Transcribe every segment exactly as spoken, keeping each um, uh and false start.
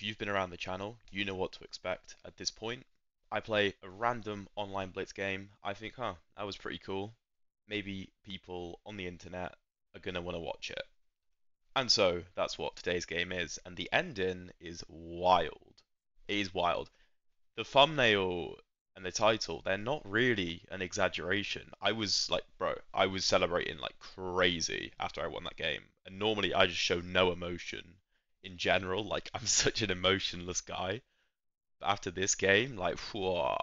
If you've been around the channel, you know what to expect at this point. I play a random online blitz game. I think, huh, that was pretty cool. Maybe people on the internet are going to want to watch it. And so that's what today's game is. And the ending is wild. It is wild. The thumbnail and the title, they're not really an exaggeration. I was like, bro, I was celebrating like crazy after I won that game. And normally I just show no emotion in general. Like, I'm such an emotionless guy. But after this game, like, whoa,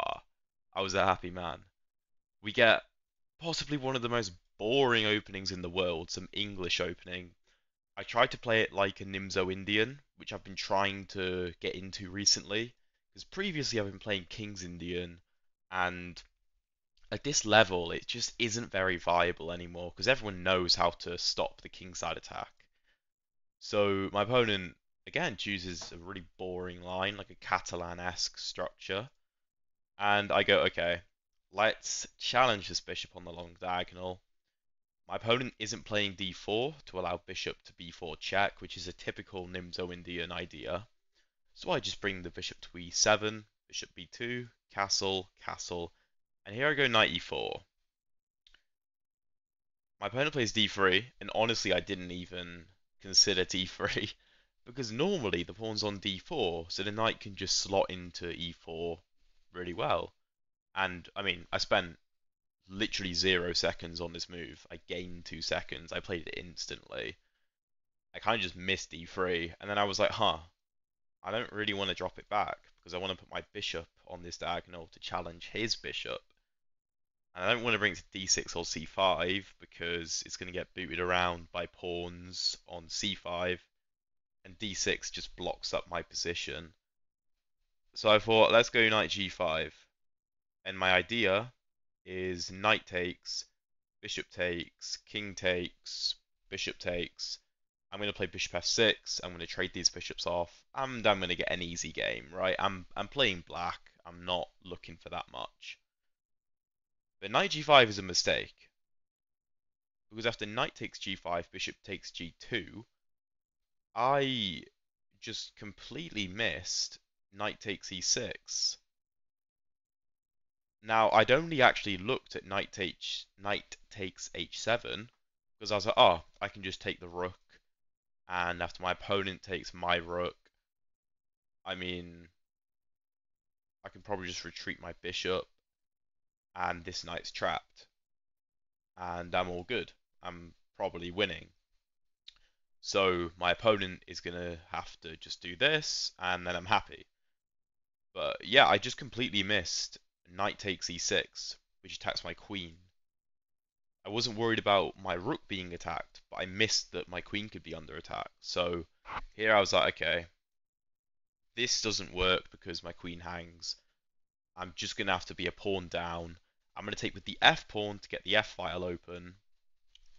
I was a happy man. We get possibly one of the most boring openings in the world, some English opening. I tried to play it like a Nimzo Indian, which I've been trying to get into recently. Because previously I've been playing King's Indian, and at this level it just isn't very viable anymore because everyone knows how to stop the kingside attack. So my opponent, again, chooses a really boring line, like a Catalan-esque structure. And I go, okay, let's challenge this bishop on the long diagonal. My opponent isn't playing d four to allow bishop to b four check, which is a typical Nimzo Indian idea. So I just bring the bishop to e seven, bishop b two, castle, castle, and here I go knight e four. My opponent plays d three, and honestly I didn't even consider d three, because normally the pawn's on d four, so the knight can just slot into e four really well. And, I mean, I spent literally zero seconds on this move. I gained two seconds. I played it instantly. I kind of just missed d three, and then I was like, huh. I don't really want to drop it back because I want to put my bishop on this diagonal to challenge his bishop. And I don't want to bring it to d six or c five because it's going to get booted around by pawns on c five. And d six just blocks up my position. So I thought, let's go knight g five. And my idea is knight takes, bishop takes, king takes, bishop takes. I'm going to play bishop f six, I'm going to trade these bishops off, and I'm going to get an easy game, right? I'm I'm playing black, I'm not looking for that much. But knight g five is a mistake. Because after knight takes g five, bishop takes g two, I just completely missed knight takes e six. Now, I'd only actually looked at knight, H, knight takes h seven, because I was like, oh, I can just take the rook. And after my opponent takes my rook, I mean, I can probably just retreat my bishop, and this knight's trapped, and I'm all good. I'm probably winning. So my opponent is going to have to just do this, and then I'm happy. But yeah, I just completely missed knight takes e six, which attacks my queen. I wasn't worried about my rook being attacked, but I missed that my queen could be under attack. So here I was like, okay, this doesn't work because my queen hangs. I'm just going to have to be a pawn down. I'm going to take with the f pawn to get the f file open.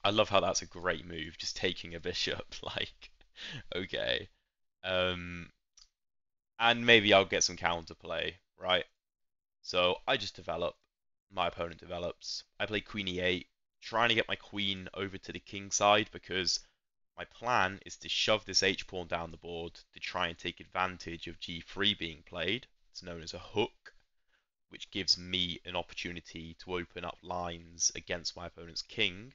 I love how that's a great move, just taking a bishop. Like, okay. Um, and maybe I'll get some counterplay, right? So I just develop. My opponent develops. I play queen e eight. Trying to get my queen over to the king side because my plan is to shove this h-pawn down the board to try and take advantage of g three being played. It's known as a hook, which gives me an opportunity to open up lines against my opponent's king.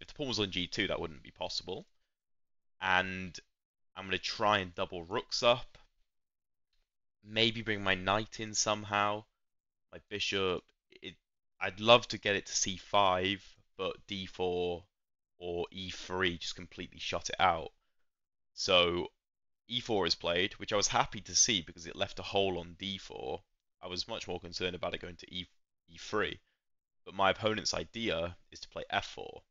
If the pawn was on g two, that wouldn't be possible. And I'm going to try and double rooks up, maybe bring my knight in somehow, my bishop. It, I'd love to get it to c five, but d four or e three just completely shut it out. So e four is played, which I was happy to see because it left a hole on d four. I was much more concerned about it going to e, e3, but my opponent's idea is to play f four.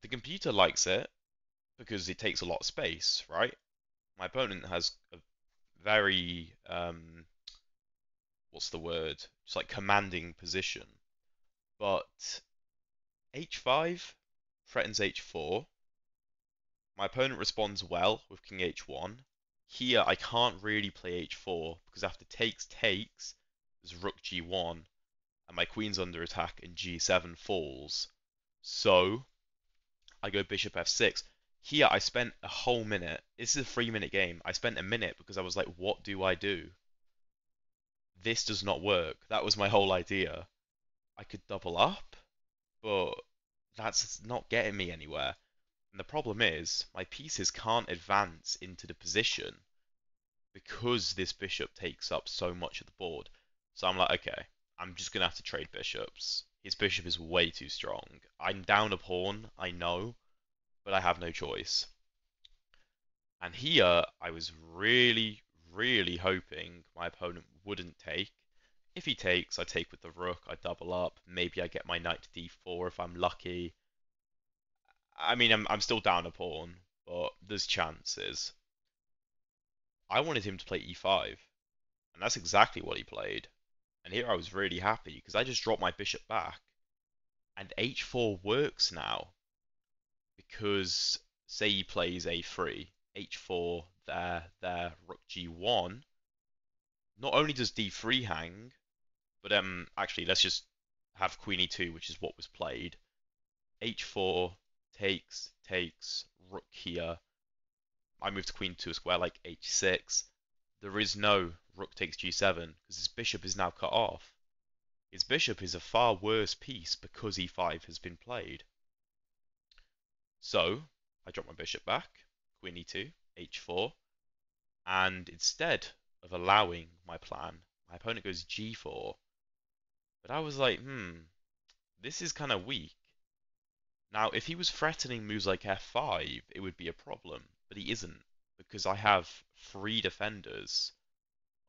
The computer likes it because it takes a lot of space, right? My opponent has a very, um, what's the word? Just like commanding position. But h five threatens h four. My opponent responds well with king h one. Here I can't really play h four because after takes takes, there's rook g one and my queen's under attack and g seven falls. So I go bishop f six. Here, I spent a whole minute. This is a three-minute game. I spent a minute because I was like, what do I do? This does not work. That was my whole idea. I could double up, but that's not getting me anywhere. And the problem is, my pieces can't advance into the position because this bishop takes up so much of the board. So I'm like, okay, I'm just going to have to trade bishops. His bishop is way too strong. I'm down a pawn, I know. But I have no choice. And here, I was really, really hoping my opponent wouldn't take. If he takes, I take with the rook, I double up. Maybe I get my knight to d four if I'm lucky. I mean, I'm, I'm still down a pawn, but there's chances. I wanted him to play e five, and that's exactly what he played. And here I was really happy, because I just dropped my bishop back. And h four works now. Because, say he plays a three, h four, there, there, rook g one, not only does d three hang, but um, actually, let's just have queen e two, which is what was played. h four, takes, takes, rook here. I move to queen to a square like h six. There is no rook takes g seven, because his bishop is now cut off. His bishop is a far worse piece because e five has been played. So, I drop my bishop back, queen e two, h four, and instead of allowing my plan, my opponent goes g four. But I was like, hmm, this is kind of weak. Now, if he was threatening moves like f five, it would be a problem, but he isn't, because I have three defenders,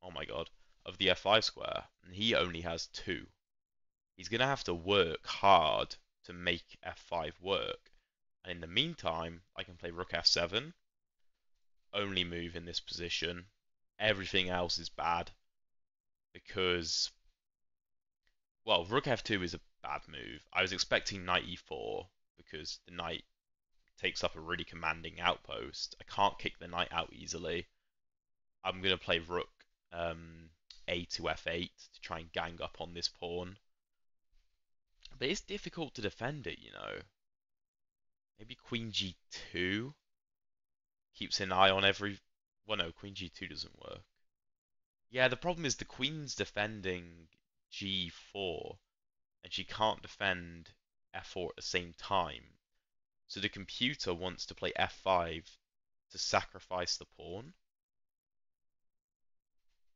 oh my god, of the f five square, and he only has two. He's going to have to work hard to make f five work. And in the meantime, I can play rook f seven, only move in this position. Everything else is bad because, well, rook f two is a bad move. I was expecting knight e four because the knight takes up a really commanding outpost. I can't kick the knight out easily. I'm going to play rook um, a to f eight to try and gang up on this pawn. But it's difficult to defend it, you know. Maybe queen g two keeps an eye on every... Well, no, queen g two doesn't work. Yeah, the problem is the queen's defending g four, and she can't defend f four at the same time. So the computer wants to play f five to sacrifice the pawn.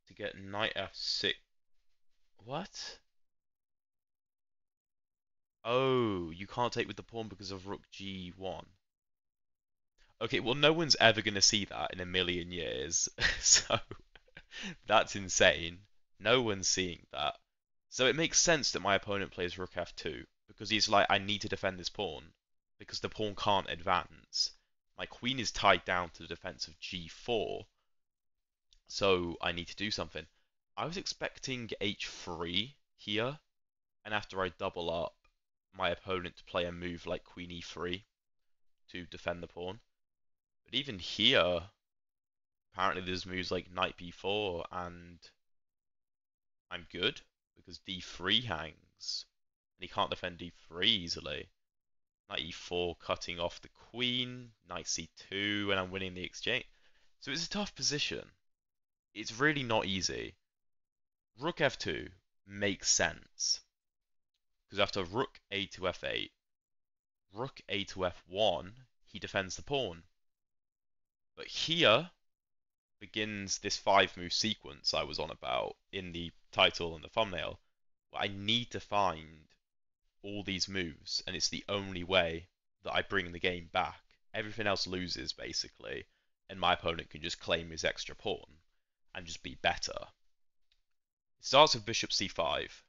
To get knight f six... What? Oh, you can't take with the pawn because of rook g one. Okay, well, no one's ever going to see that in a million years. So, that's insane. No one's seeing that. So it makes sense that my opponent plays rook f two, because he's like, I need to defend this pawn, because the pawn can't advance. My queen is tied down to the defense of g four, so I need to do something. I was expecting h three here, and after I double up, my opponent to play a move like queen e three to defend the pawn. But even here, apparently there's moves like knight b four, and I'm good, because d three hangs, and he can't defend d three easily. Knight e four cutting off the queen, knight c two, and I'm winning the exchange. So it's a tough position. It's really not easy. Rook f two makes sense. Because after rook a to f eight, rook a to f one, he defends the pawn. But here begins this five-move sequence I was on about in the title and the thumbnail. I need to find all these moves, and it's the only way that I bring the game back. Everything else loses, basically, and my opponent can just claim his extra pawn and just be better. It starts with bishop c five.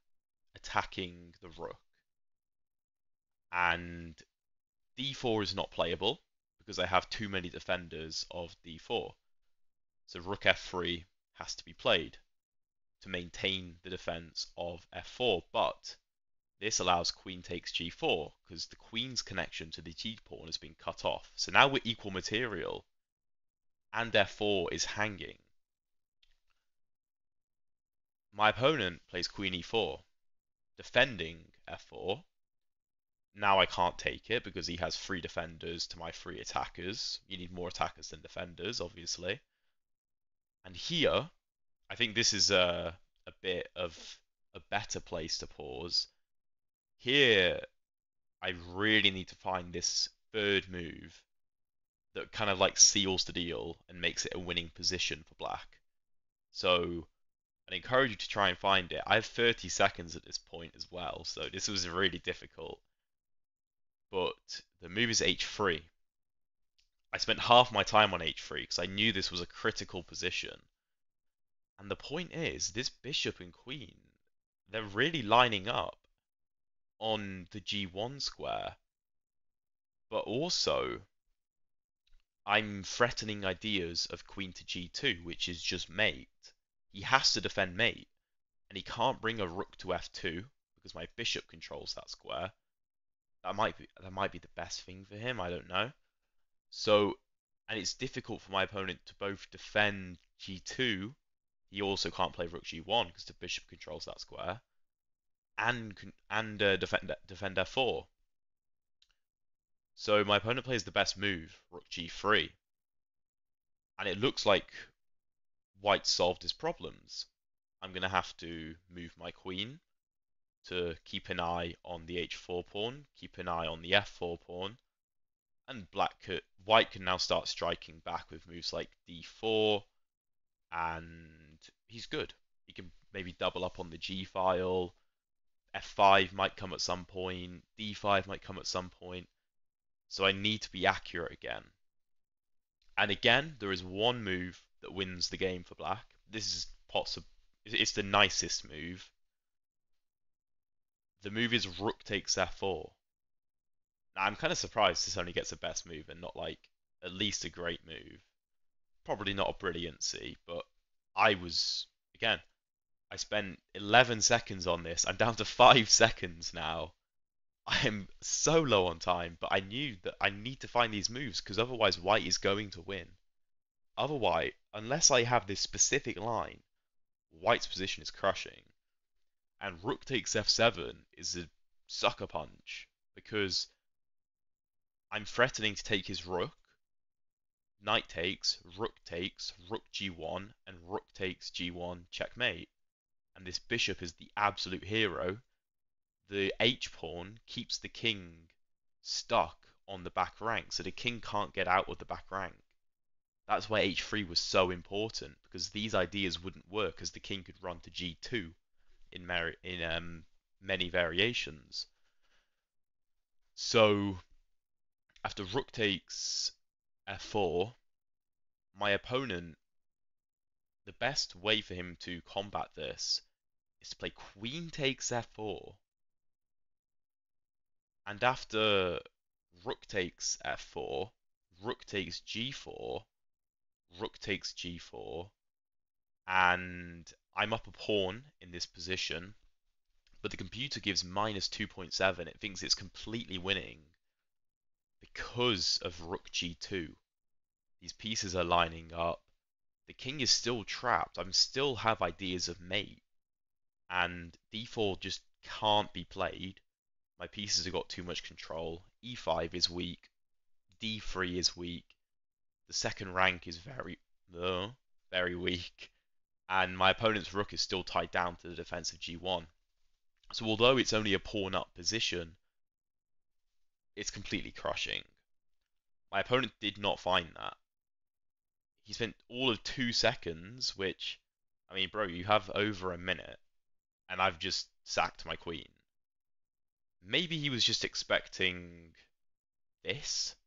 Attacking the rook, and d four is not playable because I have too many defenders of d four, so rook f three has to be played to maintain the defense of f four, but this allows queen takes g four because the queen's connection to the g pawn has been cut off, so now we're equal material and f four is hanging. My opponent plays queen e four, defending f four, now I can't take it because he has three defenders to my three attackers. You need more attackers than defenders, obviously. And here, I think this is a, a bit of a better place to pause. Here, I really need to find this third move that kind of like seals the deal and makes it a winning position for black. So I'd encourage you to try and find it. I have thirty seconds at this point as well, so this was really difficult. But the move is h three. I spent half my time on h three because I knew this was a critical position. And the point is, this bishop and queen, they're really lining up on the g one square. But also, I'm threatening ideas of queen to g two, which is just mate. He has to defend mate, and he can't bring a rook to f two because my bishop controls that square. That might be that might be the best thing for him. I don't know. So, and it's difficult for my opponent to both defend g two. He also can't play rook g one because the bishop controls that square, and and uh, defend defend f four. So my opponent plays the best move, rook g three, and it looks like White solved his problems. I'm going to have to move my queen to keep an eye on the h four pawn, keep an eye on the f four pawn, and black could, White can now start striking back with moves like d four, and he's good. He can maybe double up on the g file, f five might come at some point, d five might come at some point, so I need to be accurate again. And again, there is one move that wins the game for black. This is possible. It's the nicest move. The move is rook takes f four. Now, I'm kind of surprised this only gets the best move and not like at least a great move. Probably not a brilliancy, but I was, again, I spent eleven seconds on this. I'm down to five seconds now. I am so low on time, but I knew that I need to find these moves because otherwise White is going to win. Otherwise, unless I have this specific line, White's position is crushing. And rook takes f seven is a sucker punch because I'm threatening to take his rook. Knight takes, rook takes, rook g one, and rook takes g one, checkmate. And this bishop is the absolute hero. The h-pawn keeps the king stuck on the back rank, so the king can't get out of the back rank. That's why h three was so important, because these ideas wouldn't work as the king could run to g two in, mer in um, many variations. So, after rook takes f four, my opponent, the best way for him to combat this is to play queen takes f four. And after rook takes f four, rook takes g four, rook takes g four, and I'm up a pawn in this position, but the computer gives minus two point seven. It thinks it's completely winning because of rook g two. These pieces are lining up. The king is still trapped. I still have ideas of mate, and d four just can't be played. My pieces have got too much control. e five is weak. d three is weak. The second rank is very, uh, very weak. And my opponent's rook is still tied down to the defense of g one. So although it's only a pawn up position, it's completely crushing. My opponent did not find that. He spent all of two seconds, which, I mean, bro, you have over a minute, and I've just sacked my queen. Maybe he was just expecting this.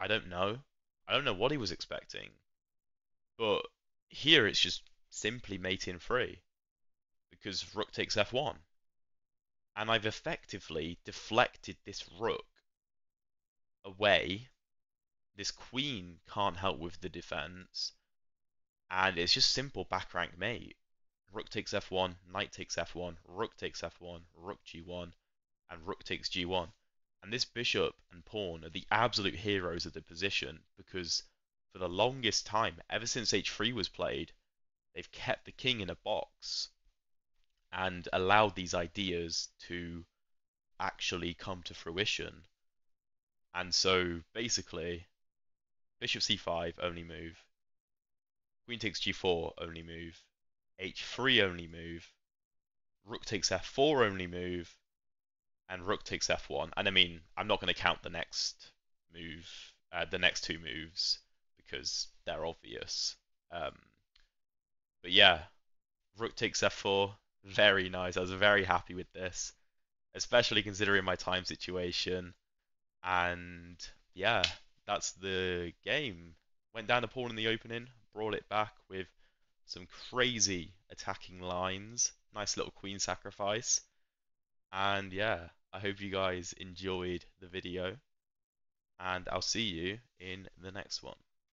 I don't know. I don't know what he was expecting. But here it's just simply mate in three. Because rook takes f one. And I've effectively deflected this rook away. This queen can't help with the defense. And it's just simple back rank mate. Rook takes f one, knight takes f one, rook takes f one, rook g one. And rook takes g one. And this bishop and pawn are the absolute heroes of the position because for the longest time, ever since h three was played, they've kept the king in a box and allowed these ideas to actually come to fruition. And so basically, bishop c five only move, queen takes g four only move, h three only move, rook takes f four only move, and rook takes f one. And I mean, I'm not going to count the next move, uh, the next two moves, because they're obvious. Um, but yeah, rook takes f four, very nice. I was very happy with this, especially considering my time situation. And yeah, that's the game. Went down a pawn in the opening, brought it back with some crazy attacking lines. Nice little queen sacrifice. And yeah, I hope you guys enjoyed the video, and I'll see you in the next one.